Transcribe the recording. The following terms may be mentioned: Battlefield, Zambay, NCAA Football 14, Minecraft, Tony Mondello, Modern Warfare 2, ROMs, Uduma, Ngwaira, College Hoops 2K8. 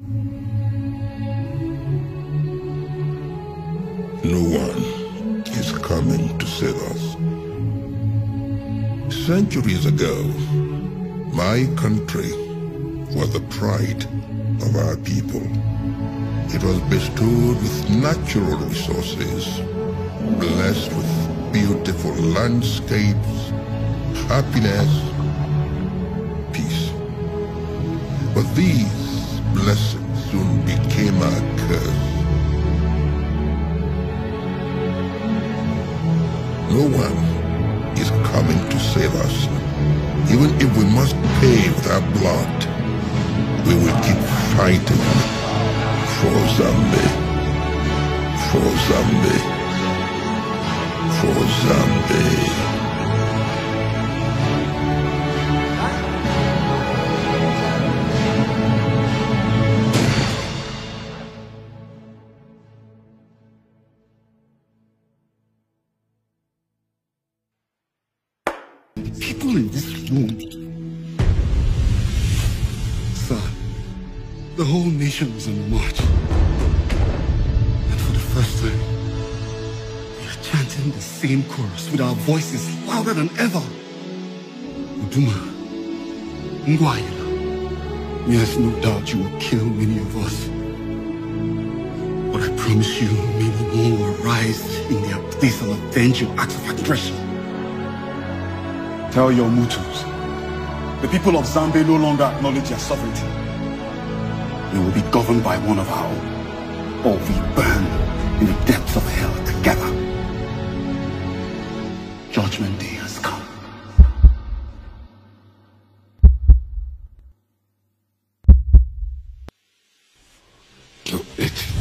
No one is coming to save us. Centuries ago, my country was the pride of our people. It was bestowed with natural resources, blessed with beautiful landscapes, happiness, peace. But these blessings soon became a curse. No one is coming to save us. Even if we must pay with our blood, we will keep fighting for Zambay, for Zambay, for Zambay. People in this room, sir, the whole nation was on the march, and for the first time, we are chanting the same chorus with our voices louder than ever. Uduma, Ngwaira, there's no doubt you will kill many of us, but I promise you, many more will rise in their place and avenge your acts of aggression. Tell your mutus, the people of Zambay no longer acknowledge their sovereignty. They will be governed by one of our own, or we burn in the depths of hell together. Judgment Day has come. Look,